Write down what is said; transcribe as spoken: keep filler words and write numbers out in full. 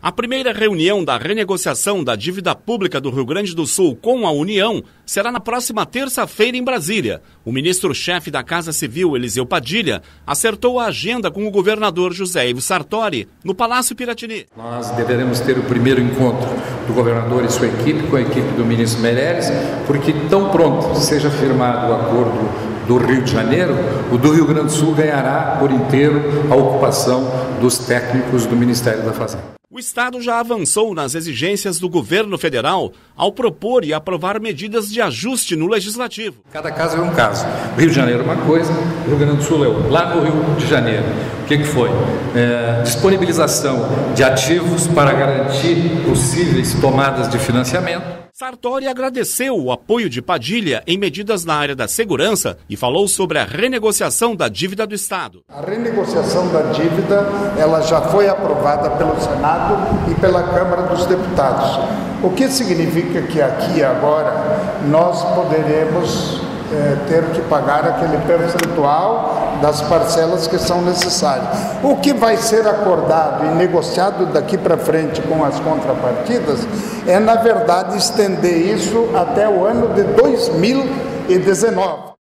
A primeira reunião da renegociação da dívida pública do Rio Grande do Sul com a União será na próxima terça-feira em Brasília. O ministro-chefe da Casa Civil, Eliseu Padilha, acertou a agenda com o governador José Ivo Sartori, no Palácio Piratini. Nós deveremos ter o primeiro encontro do governador e sua equipe com a equipe do ministro Meirelles, porque tão pronto seja firmado o acordo do Rio de Janeiro, o do Rio Grande do Sul ganhará por inteiro a ocupação dos técnicos do Ministério da Fazenda. O Estado já avançou nas exigências do governo federal ao propor e aprovar medidas de ajuste no legislativo. Cada caso é um caso. O Rio de Janeiro é uma coisa, o Rio Grande do Sul é outra. Lá no Rio de Janeiro, o que foi? É, disponibilização de ativos para garantir possíveis tomadas de financiamento. Sartori agradeceu o apoio de Padilha em medidas na área da segurança e falou sobre a renegociação da dívida do Estado. A renegociação da dívida, ela já foi aprovada pelo Senado e pela Câmara dos Deputados, o que significa que aqui e agora nós poderemos é, ter que pagar aquele percentual das parcelas que são necessárias. O que vai ser acordado e negociado daqui para frente com as contrapartidas é, na verdade, estender isso até o ano de dois mil e dezenove.